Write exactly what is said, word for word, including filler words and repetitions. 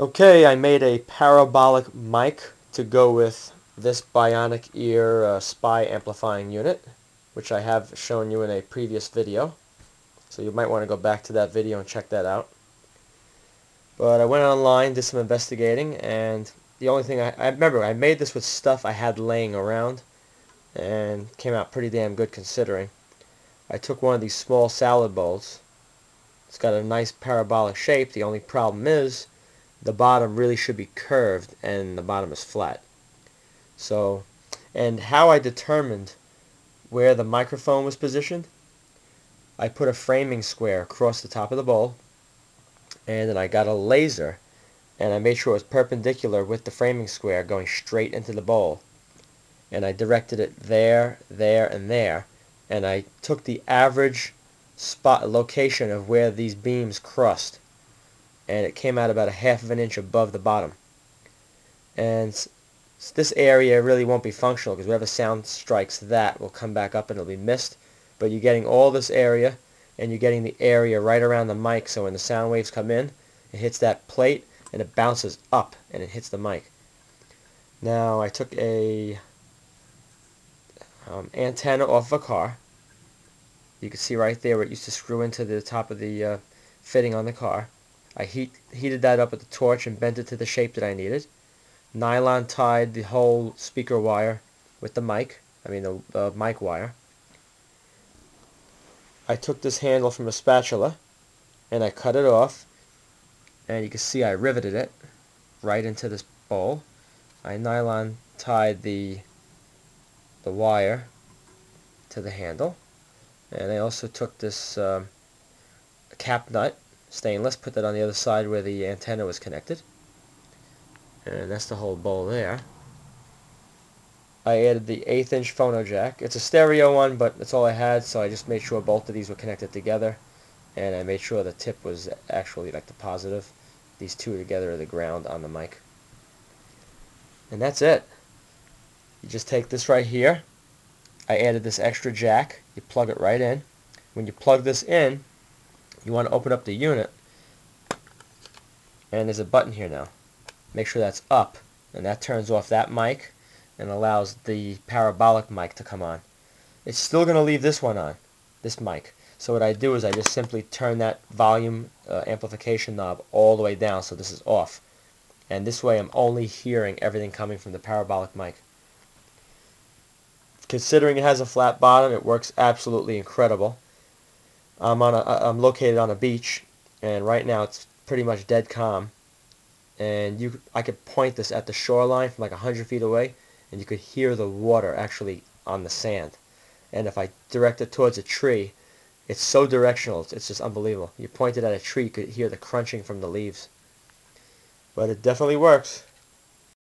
Okay, I made a parabolic mic to go with this Bionic Ear uh, Spy Amplifying Unit, which I have shown you in a previous video. So you might want to go back to that video and check that out. But I went online, did some investigating, and the only thing I, I remember, I made this with stuff I had laying around, and came out pretty damn good considering. I took one of these small salad bowls. It's got a nice parabolic shape. The only problem is, the bottom really should be curved and the bottom is flat. So, and how I determined where the microphone was positioned, I put a framing square across the top of the bowl, and then I got a laser and I made sure it was perpendicular with the framing square going straight into the bowl, and I directed it there, there, and there, and I took the average spot location of where these beams crossed, and it came out about a half of an inch above the bottom. And this area really won't be functional because wherever sound strikes that will come back up and it'll be missed, but you're getting all this area and you're getting the area right around the mic, so when the sound waves come in it hits that plate and it bounces up and it hits the mic. Now I took a um, antenna off of a car. You can see right there where it used to screw into the top of the uh, fitting on the car. I heat, heated that up with the torch and bent it to the shape that I needed. Nylon tied the whole speaker wire with the mic, I mean the uh, mic wire. I took this handle from a spatula and I cut it off, and you can see I riveted it right into this bowl. I nylon tied the the wire to the handle, and I also took this um, cap nut, stainless, put that on the other side where the antenna was connected, and that's the whole bowl there. I added the eighth inch phono jack. It's a stereo one, but that's all I had, so I just made sure both of these were connected together, and I made sure the tip was actually like the positive. These two together are the ground on the mic, and that's it. You just take this right here, I added this extra jack, you plug it right in. When you plug this in, you want to open up the unit, and there's a button here now. Make sure that's up, and that turns off that mic and allows the parabolic mic to come on. It's still going to leave this one on, this mic. So what I do is I just simply turn that volume uh, amplification knob all the way down so this is off. And this way I'm only hearing everything coming from the parabolic mic. Considering it has a flat bottom, it works absolutely incredible. I'm on a, I'm located on a beach, and right now it's pretty much dead calm, and you I could point this at the shoreline from like a hundred feet away, and you could hear the water actually on the sand. And if I direct it towards a tree, it's so directional, it's just unbelievable. You point it at a tree, you could hear the crunching from the leaves. But it definitely works.